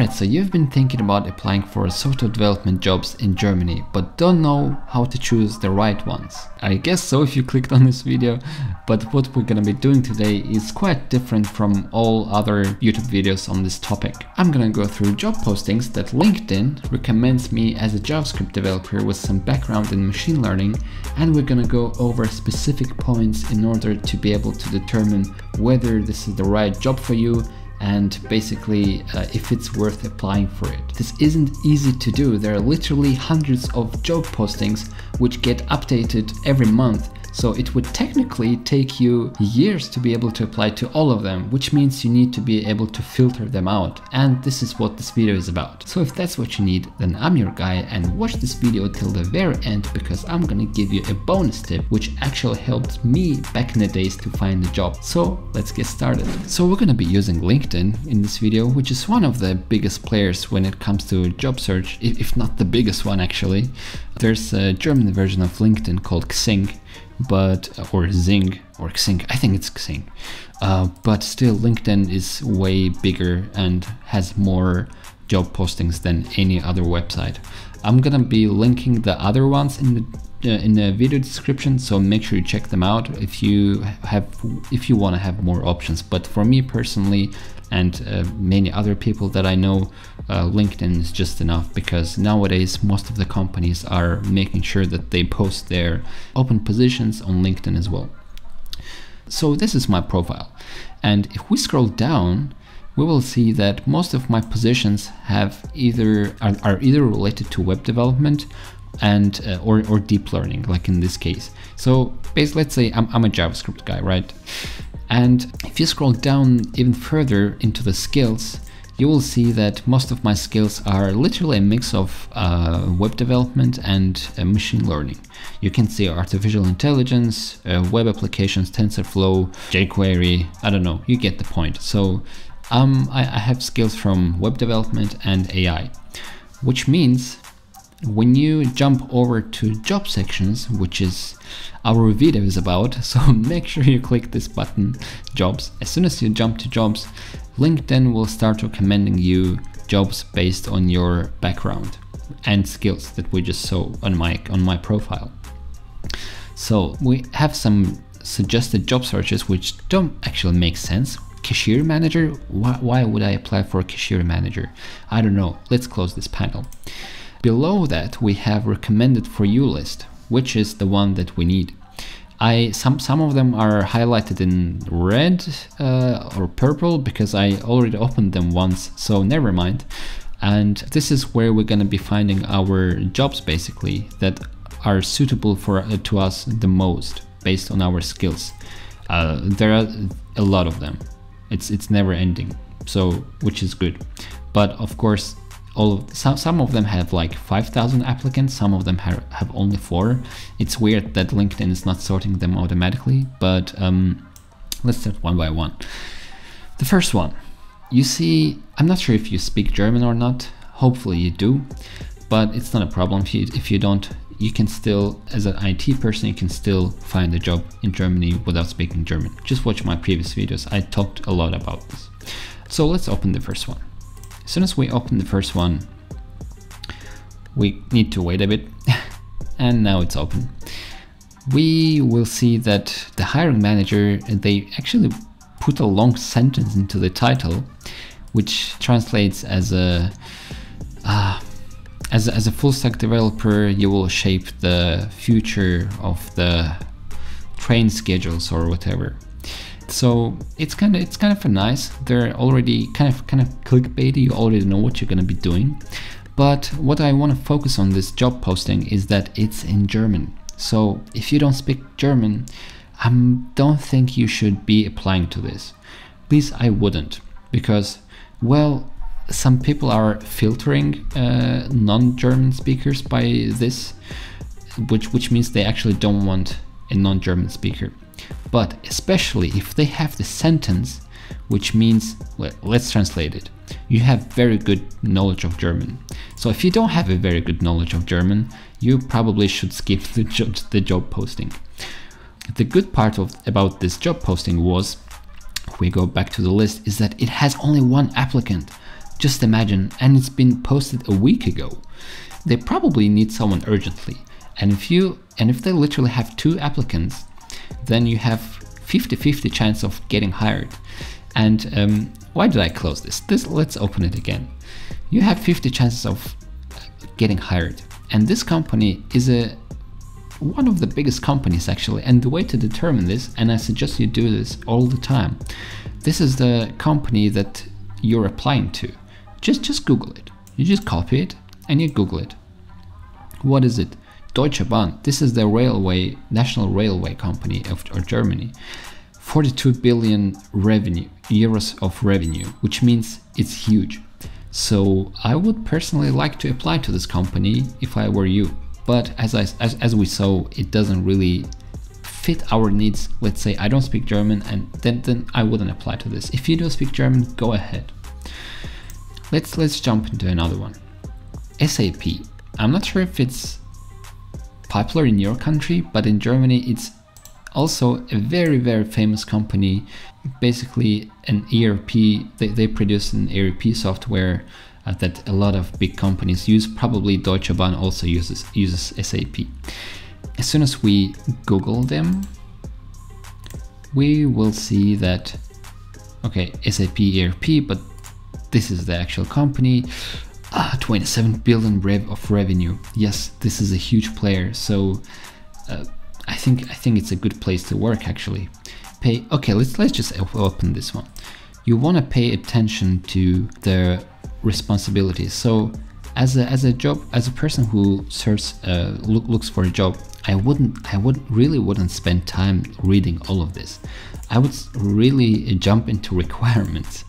Alright, so you've been thinking about applying for software development jobs in Germany, but don't know how to choose the right ones. I guess so if you clicked on this video, but what we're gonna be doing today is quite different from all other YouTube videos on this topic. I'm gonna go through job postings that LinkedIn recommends me as a JavaScript developer with some background in machine learning, and we're gonna go over specific points in order to be able to determine whether this is the right job for you and basically if it's worth applying for it. This isn't easy to do. There are literally hundreds of job postings which get updated every month, so it would technically take you years to be able to apply to all of them, which means you need to be able to filter them out, and this is what this video is about. So if that's what you need, then I'm your guy, and watch this video till the very end because I'm gonna give you a bonus tip which actually helped me back in the days to find a job. So let's get started. So we're gonna be using LinkedIn in this video, which is one of the biggest players when it comes to job search, if not the biggest one actually. There's a German version of LinkedIn called Xing, or Xing, I think it's Xing, but still LinkedIn is way bigger and has more job postings than any other website. I'm gonna be linking the other ones in the video description, so make sure you check them out if you want to have more options. But for me personally, and many other people that I know, LinkedIn is just enough, because nowadays most of the companies are making sure that they post their open positions on LinkedIn as well. So this is my profile, and if we scroll down, we will see that most of my positions have are either related to web development and or deep learning, like in this case. So basically, let's say I'm a JavaScript guy, right? And if you scroll down even further into the skills, you will see that most of my skills are literally a mix of web development and machine learning. You can see artificial intelligence, web applications, TensorFlow, jQuery, I don't know, you get the point. So I have skills from web development and AI, which means when you jump over to job sections, which is our video is about, so make sure you click this button, jobs. As soon as you jump to jobs, LinkedIn will start recommending you jobs based on your background and skills that we just saw on my profile. So we have some suggested job searches which don't actually make sense. Cashier manager? Why would I apply for a cashier manager? I don't know. Let's close this panel. Below that, we have recommended for you list, which is the one that we need. Some of them are highlighted in red or purple because I already opened them once, so never mind. And this is where we're gonna be finding our jobs basically that are suitable to us the most based on our skills. There are a lot of them. It's never ending, so which is good. But of course, some of them have like 5,000 applicants, some of them have only 4. It's weird that LinkedIn is not sorting them automatically, but let's start one by one. The first one, you see, I'm not sure if you speak German or not, hopefully you do, but it's not a problem. If you don't, you can still, as an IT person, you can still find a job in Germany without speaking German. Just watch my previous videos, I talked a lot about this. So let's open the first one. As soon as we open the first one, we need to wait a bit, and now it's open. We will see that the hiring manager, they actually put a long sentence into the title, which translates as a full stack developer, you will shape the future of the train schedules or whatever. So it's kind of nice. They're already kind of clickbaity. You already know what you're gonna be doing. But what I want to focus on this job posting is that it's in German. So if you don't speak German, I don't think you should be applying to this. At least I wouldn't, because, well, some people are filtering non-German speakers by this, which means they actually don't want a non-German speaker. But especially if they have the sentence, which means, well, let's translate it. You have very good knowledge of German. So if you don't have a very good knowledge of German, you probably should skip the job posting. The good part about this job posting was, we go back to the list, is that it has only one applicant. Just imagine, and it's been posted a week ago. They probably need someone urgently. And if they literally have 2 applicants, then you have 50-50 chance of getting hired. And why did I close this? Let's open it again. You have 50 chances of getting hired. And this company is one of the biggest companies actually. And the way to determine this, and I suggest you do this all the time, this is the company that you're applying to. Just Google it. You just copy it and you Google it. What is it? Deutsche Bahn. This is the railway, national railway company of Germany. 42 billion euros of revenue, which means it's huge. So I would personally like to apply to this company if I were you. But as we saw, it doesn't really fit our needs. Let's say I don't speak German, and then I wouldn't apply to this. If you do speak German, go ahead. Let's jump into another one. SAP. I'm not sure if it's popular in your country, but in Germany it's also a very, very famous company, basically an ERP. They produce an ERP software that a lot of big companies use. Probably Deutsche Bahn also uses SAP. As soon as we Google them, we will see that, okay, SAP ERP, but this is the actual company. 27 billion of revenue. Yes, this is a huge player. So I think it's a good place to work actually. Pay. Okay, let's just open this one. You want to pay attention to the responsibilities. So as a person who searches looks for a job, I really wouldn't spend time reading all of this. I would really jump into requirements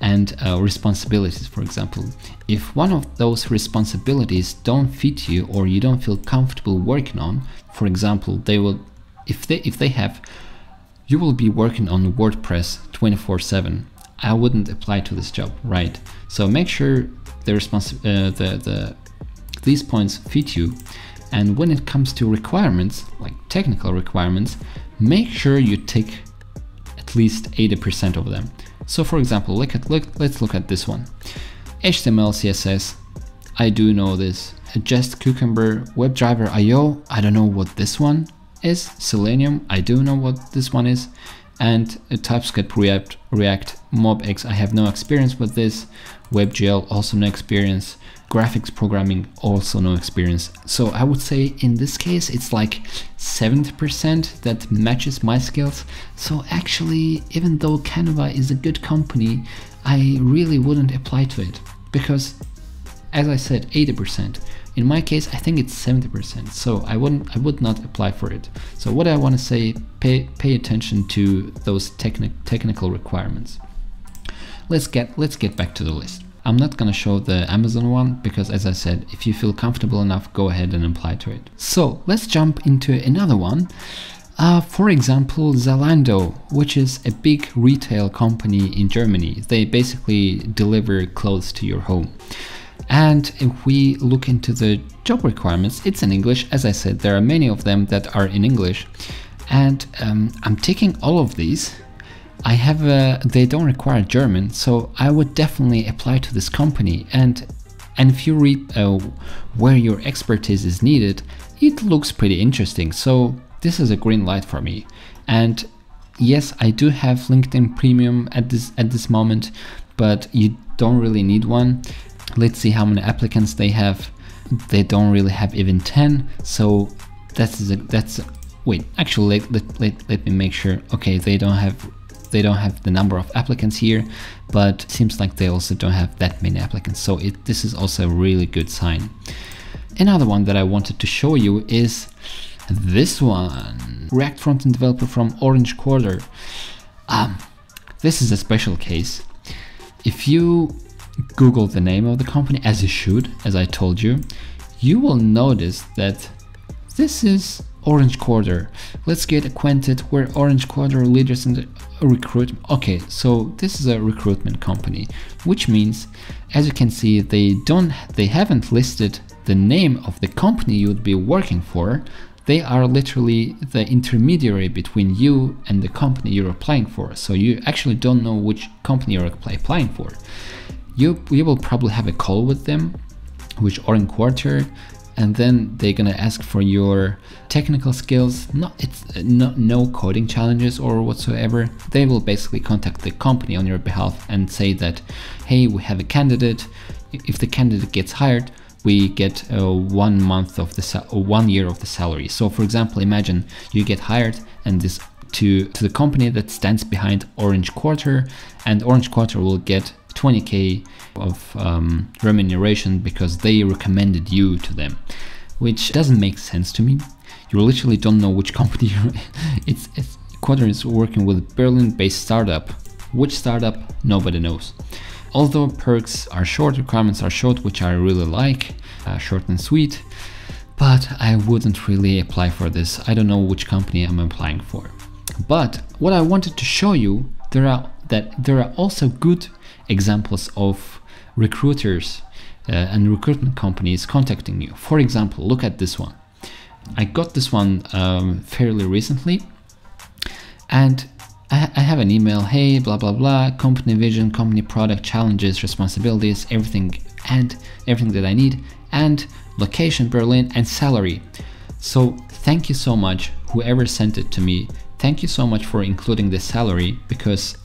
and responsibilities, for example. If one of those responsibilities don't fit you or you don't feel comfortable working on, for example, you will be working on WordPress 24/7. I wouldn't apply to this job, right? So make sure these points fit you. And when it comes to requirements, like technical requirements, make sure you tick at least 80% of them. So for example, let's look at this one. HTML, CSS, I do know this. Jest, Cucumber, WebDriver, IO, I don't know what this one is. Selenium, I do know what this one is. And TypeScript, React, MobX, I have no experience with this. WebGL, also no experience. Graphics programming, also no experience. So I would say in this case, it's like 70% that matches my skills. So actually, even though Canva is a good company, I really wouldn't apply to it because, as I said, 80%. In my case, I think it's 70%. So I would not apply for it. So what I want to say, pay attention to those technical requirements. Let's get back to the list. I'm not going to show the Amazon one because, as I said, if you feel comfortable enough, go ahead and apply to it. So let's jump into another one. For example, Zalando, which is a big retail company in Germany. They basically deliver clothes to your home. And if we look into the job requirements, it's in English. As I said, there are many of them that are in English. And I'm taking all of these. They don't require German, so I would definitely apply to this company. And if you read where your expertise is needed, it looks pretty interesting. So this is a green light for me. And yes, I do have LinkedIn Premium at this moment, but you don't really need one. Let's see how many applicants they have. They don't really have even 10. So actually, let me make sure. Okay, they don't have the number of applicants here, but it seems like they also don't have that many applicants. So this is also a really good sign. Another one that I wanted to show you is this one. React frontend developer from Orange Quarter. This is a special case. If you Google the name of the company, as you should, as I told you, you will notice that this is Orange Quarter. Let's get acquainted. We're Orange Quarter leaders in the recruitment. Okay, so this is a recruitment company, which means, as you can see, they haven't listed the name of the company you would be working for. They are literally the intermediary between you and the company you're applying for. So you actually don't know which company you're applying for. you will probably have a call with them, which Orange Quarter, and then they're gonna ask for your technical skills. No coding challenges or whatsoever. They will basically contact the company on your behalf and say that, hey, we have a candidate. If the candidate gets hired, we get 1 month of the 1 year of the salary. So for example, imagine you get hired and this to the company that stands behind Orange Quarter, and Orange Quarter will get 20K of remuneration because they recommended you to them, which doesn't make sense to me. You literally don't know which company you're it's Quarter is working with a Berlin-based startup. Which startup? Nobody knows. Although perks are short, requirements are short, which I really like, short and sweet, but I wouldn't really apply for this. I don't know which company I'm applying for. But what I wanted to show you, there are also good examples of recruiters and recruitment companies contacting you. For example, look at this one. I got this one fairly recently, and I have an email, hey, blah, blah, blah, company vision, company product, challenges, responsibilities, everything that I need, and location, Berlin, and salary. So thank you so much, whoever sent it to me. Thank you so much for including the salary, because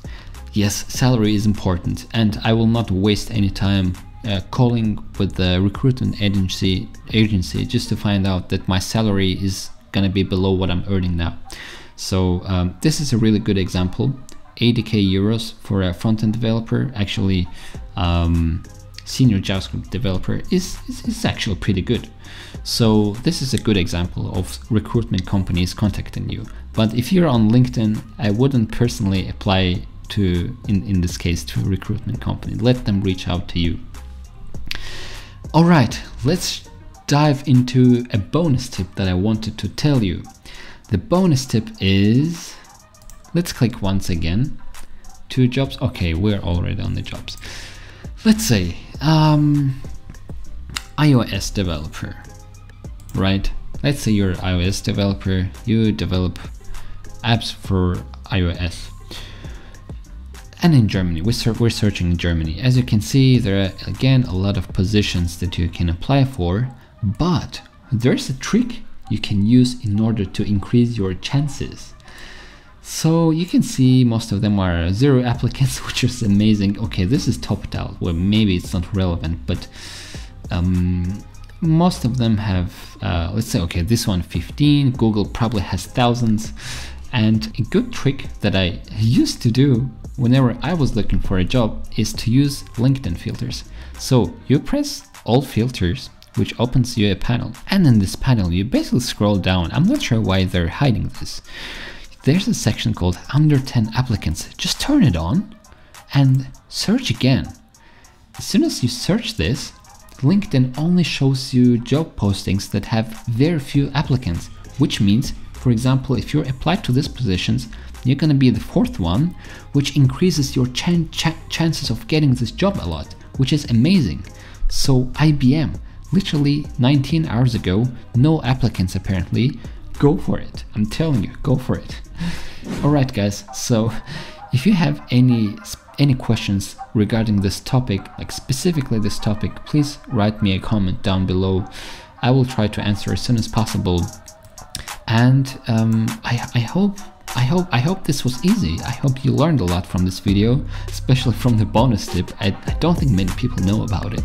yes, salary is important, and I will not waste any time calling with the recruitment agency just to find out that my salary is gonna be below what I'm earning now. So this is a really good example. 80k euros for a front-end developer, actually senior JavaScript developer, is actually pretty good. So this is a good example of recruitment companies contacting you. But if you're on LinkedIn, I wouldn't personally apply to, in this case, to a recruitment company. Let them reach out to you. All right, let's dive into a bonus tip that I wanted to tell you. The bonus tip is, let's click once again, two jobs. Okay, we're already on the jobs. Let's say iOS developer, right? Let's say you're an iOS developer, you develop apps for iOS. And in Germany, we're searching in Germany. As you can see, there are again a lot of positions that you can apply for, but there's a trick you can use in order to increase your chances. So you can see most of them are 0 applicants, which is amazing. Okay, this is TopTal, well, maybe it's not relevant, but most of them have, let's say, okay, this one 15, Google probably has thousands. And a good trick that I used to do whenever I was looking for a job is to use LinkedIn filters. So you press all filters, which opens you a panel. And in this panel, you basically scroll down. I'm not sure why they're hiding this. There's a section called under 10 applicants. Just turn it on and search again. As soon as you search this, LinkedIn only shows you job postings that have very few applicants, which means, for example, if you're applied to these positions, you're gonna be the 4th one, which increases your chances of getting this job a lot, which is amazing. So IBM, literally 19 hours ago, no applicants apparently. Go for it. I'm telling you, go for it. All right, guys. So if you have any questions regarding this topic, like specifically this topic, please write me a comment down below. I will try to answer as soon as possible. And I hope this was easy. I hope you learned a lot from this video, especially from the bonus tip. I don't think many people know about it.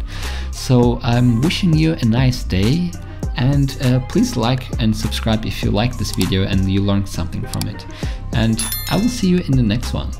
So I'm wishing you a nice day, and please like and subscribe if you like this video and you learned something from it. And I will see you in the next one.